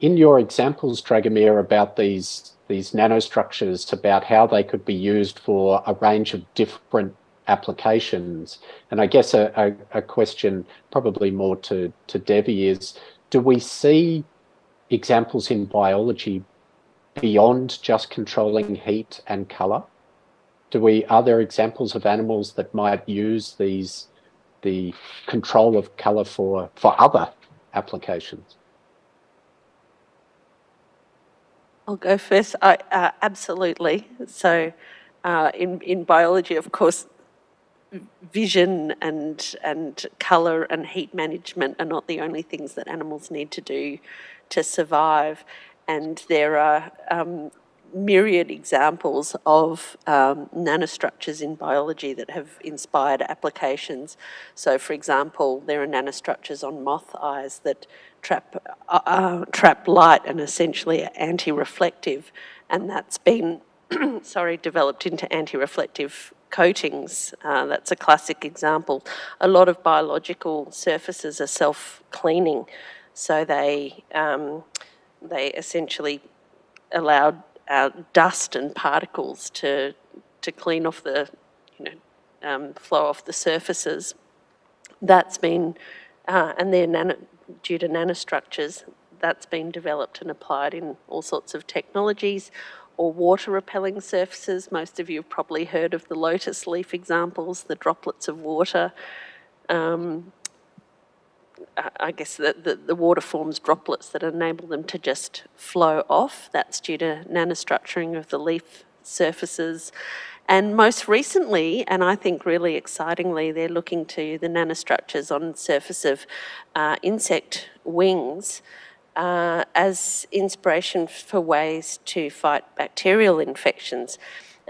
in your examples, Dragomir, about these nanostructures, about how they could be used for a range of different applications, and I guess a question probably more to Devi is: do we see examples in biology beyond just controlling heat and color? Are there examples of animals that might use the control of color for other applications? I'll go first. Absolutely. So in biology, of course, vision and color and heat management are not the only things that animals need to do to survive. and there are myriad examples of nanostructures in biology that have inspired applications. So, for example, there are nanostructures on moth eyes that trap light and essentially are anti-reflective, and that's been developed into anti-reflective coatings. That's a classic example. A lot of biological surfaces are self-cleaning, so they essentially allowed dust and particles to clean off the, flow off the surfaces. That's been, and they're due to nanostructures, that's been developed and applied in all sorts of technologies, or water-repelling surfaces. Most of you have probably heard of the lotus leaf examples, the droplets of water. I guess the water forms droplets that enable them to just flow off. That's due to nanostructuring of the leaf surfaces. And most recently, and I think really excitingly, they're looking to the nanostructures on the surface of insect wings as inspiration for ways to fight bacterial infections.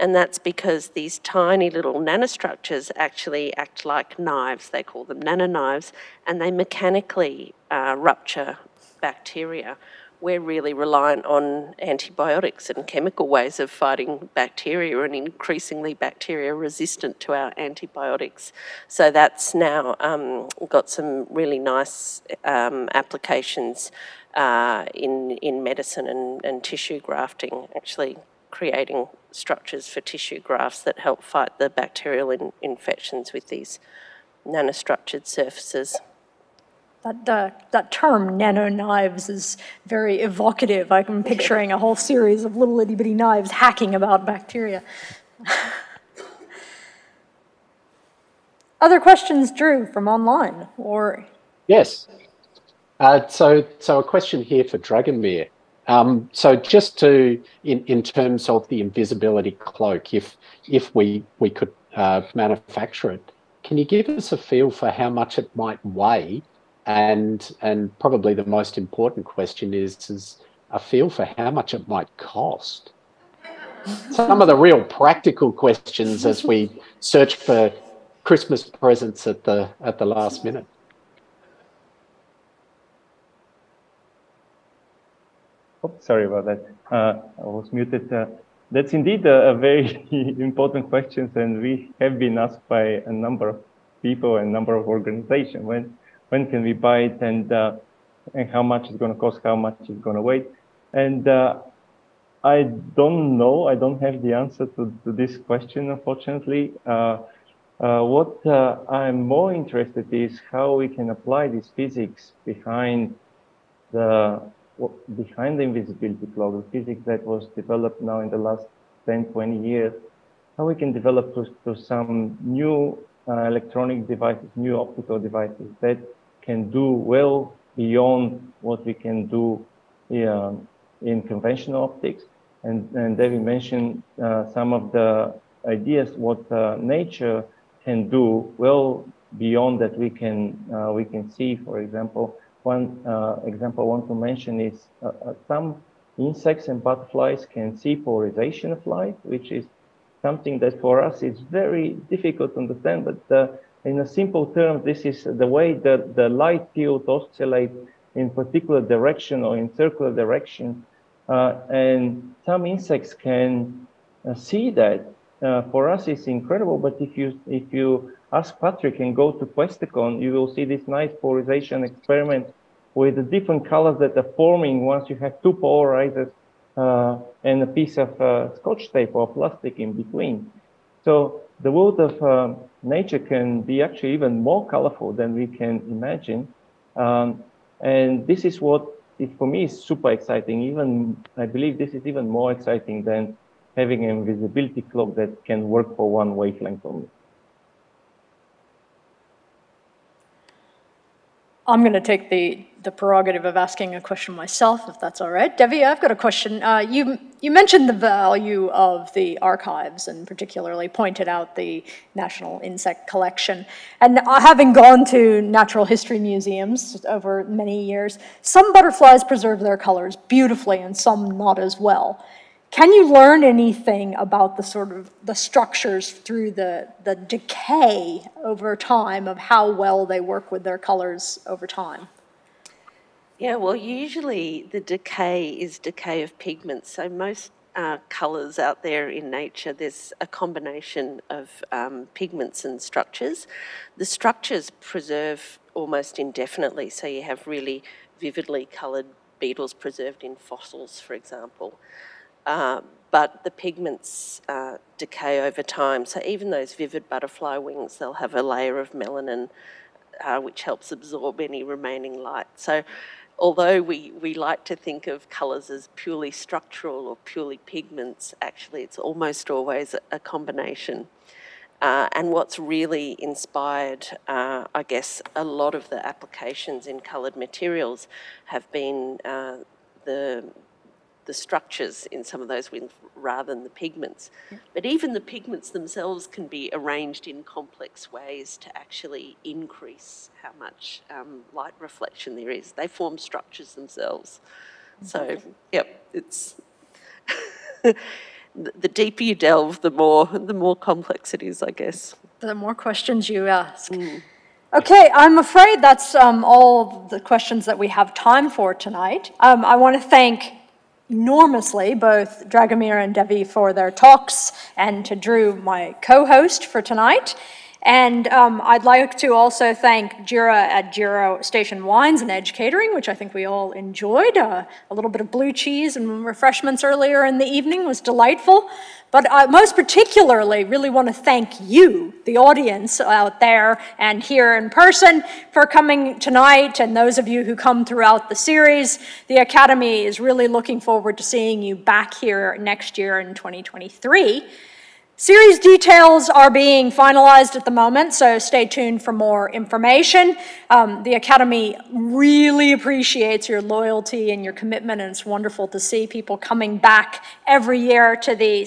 And that's because these tiny little nanostructures actually act like knives. They call them nanoknives, and they mechanically rupture bacteria. We're really reliant on antibiotics and chemical ways of fighting bacteria, and increasingly bacteria resistant to our antibiotics. So that's now got some really nice applications in medicine and tissue grafting, actually creating structures for tissue grafts that help fight the bacterial infections with these nanostructured surfaces. That term, nano knives, is very evocative. I'm picturing a whole series of little itty-bitty knives hacking about bacteria. Other questions, Drew, from online? Or yes. So a question here for Dragomir. So just to, in terms of the invisibility cloak, if we could manufacture it, can you give us a feel for how much it might weigh? And probably the most important question is a feel for how much it might cost. Some of the real practical questions as we search for Christmas presents at the last minute. Oh, sorry about that. I was muted. That's indeed a very important question, and we have been asked by a number of people and a number of organizations. When can we buy it, and how much it's going to cost, how much it's going to weigh. And I don't know. I don't have the answer to this question, unfortunately. What I'm more interested in is how we can apply this physics behind the invisibility cloak, the physics that was developed now in the last 10, 20 years, how we can develop to some new electronic devices, new optical devices that can do well beyond what we can do in conventional optics. And Devi mentioned some of the ideas what nature can do well beyond that we can see. For example, one example I want to mention is some insects and butterflies can see polarization of light, which is something that for us is very difficult to understand, but in a simple term, this is the way that the light field oscillates in particular direction or in circular direction, and some insects can see that. For us, it's incredible, but if you ask Patrick and go to Questacon, you will see this nice polarization experiment with the different colors that are forming once you have two polarizers and a piece of scotch tape or plastic in between. So the world of nature can be actually even more colorful than we can imagine. And this is what, for me, is super exciting. Even, I believe this is even more exciting than having an invisibility cloak that can work for one wavelength only. I'm going to take the prerogative of asking a question myself, if that's all right. Devi, I've got a question. You mentioned the value of the archives and particularly pointed out the National Insect Collection. And having gone to natural history museums over many years, some butterflies preserve their colors beautifully and some not as well. Can you learn anything about the sort of the structures through the decay over time of how well they work with their colors over time? Yeah, well, usually the decay is decay of pigments. So most colors out there in nature, there's a combination of pigments and structures. The structures preserve almost indefinitely. So you have really vividly colored beetles preserved in fossils, for example. But the pigments decay over time. So even those vivid butterfly wings, they'll have a layer of melanin, which helps absorb any remaining light. So although we like to think of colours as purely structural or purely pigments, actually it's almost always a combination. And what's really inspired, I guess, a lot of the applications in coloured materials have been the structures in some of those wings rather than the pigments. But even the pigments themselves can be arranged in complex ways to actually increase how much light reflection there is. They form structures themselves. So, yep, it's... the deeper you delve, the more complex it is, I guess. The more questions you ask. Mm. Okay, I'm afraid that's all the questions that we have time for tonight. I want to thank enormously both Dragomir and Devi for their talks and to Drew, my co-host, for tonight. And I'd like to also thank Jira at Jira Station Wines and Edge Catering, which I think we all enjoyed. A little bit of blue cheese and refreshments earlier in the evening was delightful. But I most particularly really want to thank you, the audience out there and here in person, for coming tonight, and those of you who come throughout the series. The Academy is really looking forward to seeing you back here next year in 2023. Series details are being finalized at the moment, so stay tuned for more information. The Academy really appreciates your loyalty and your commitment, and it's wonderful to see people coming back every year to the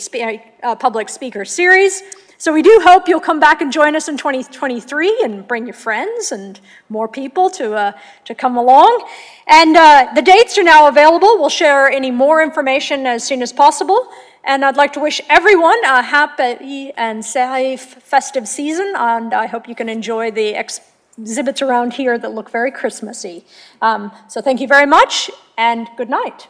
public speaker series. So we do hope you'll come back and join us in 2023 and bring your friends and more people to come along. And the dates are now available. We'll share any more information as soon as possible. And I'd like to wish everyone a happy and safe festive season, and I hope you can enjoy the exhibits around here that look very Christmassy. So thank you very much, and good night.